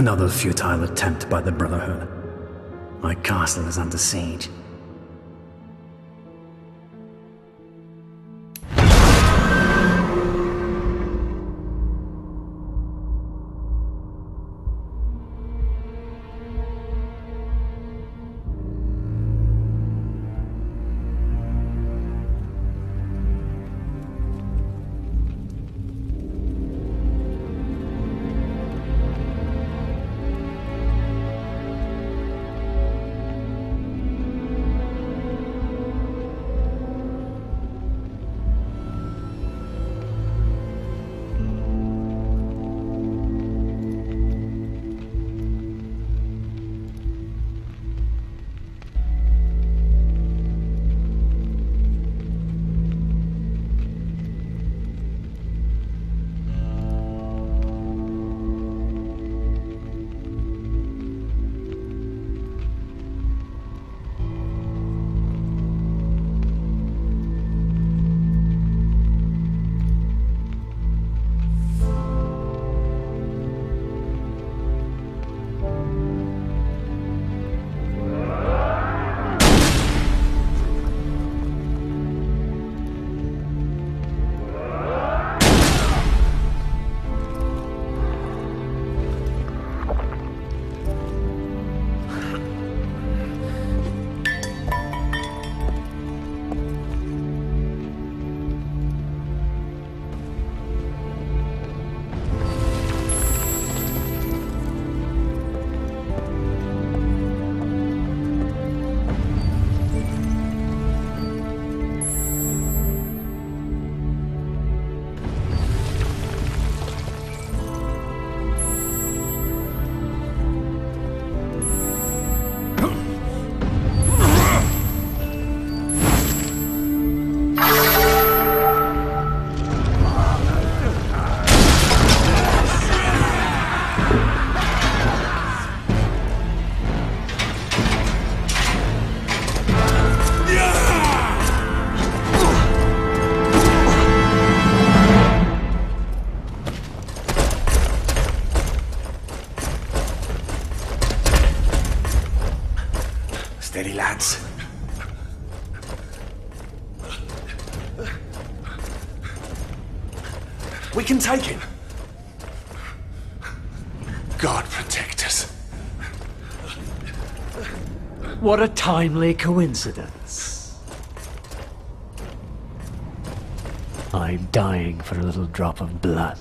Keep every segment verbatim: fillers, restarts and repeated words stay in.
Another futile attempt by the Brotherhood. My castle is under siege. We can take him. God protect us. What a timely coincidence. I'm dying for a little drop of blood.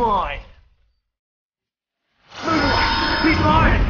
mine! Moonlight! He's mine!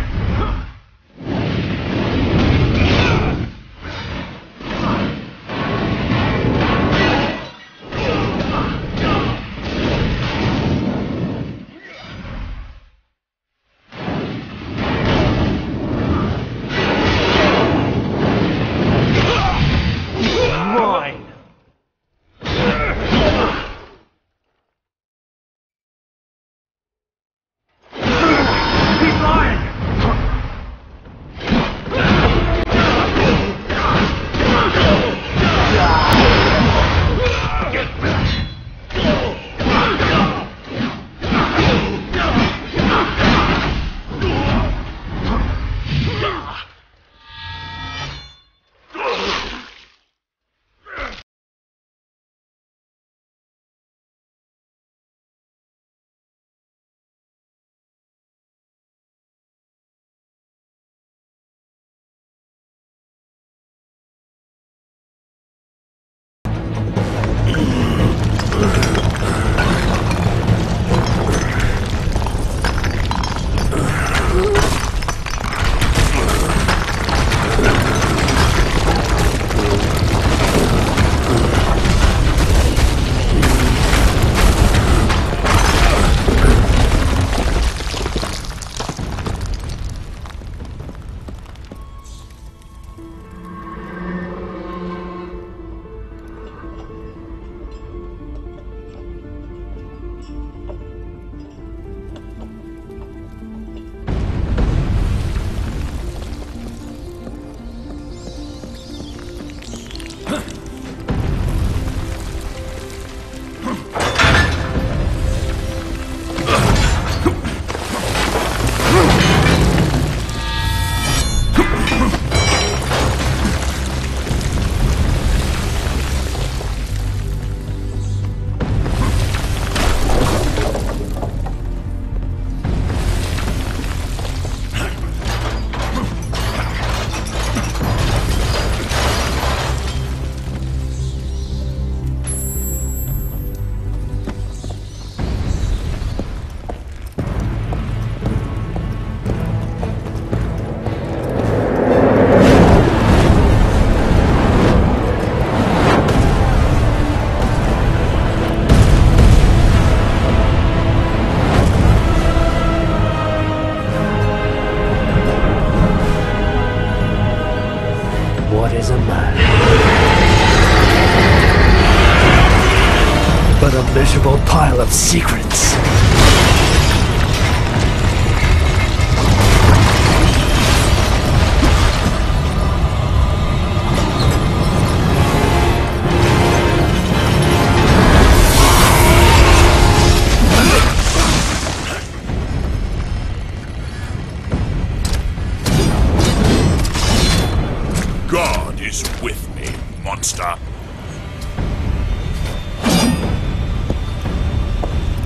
Pile of secrets. God is with me, monster.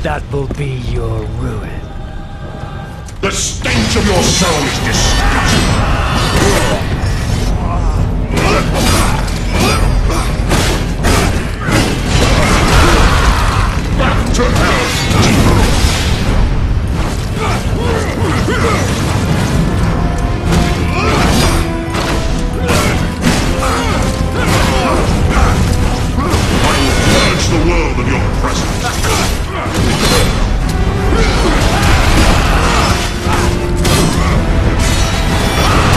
That will be your ruin. The stench of your soul is disgusting. Back to hell! Ah!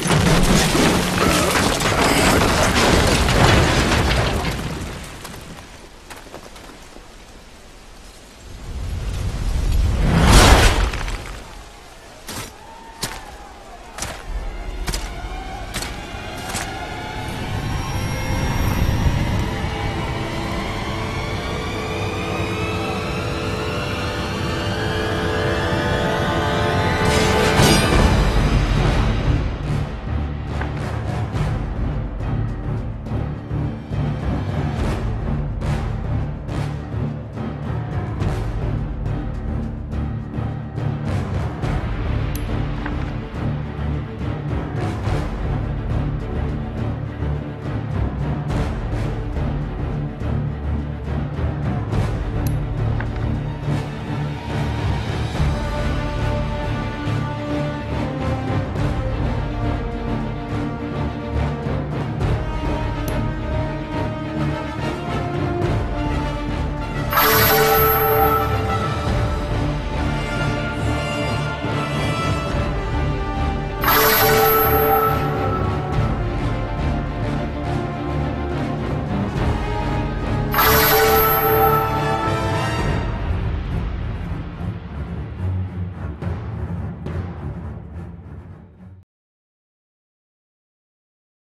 Let's go.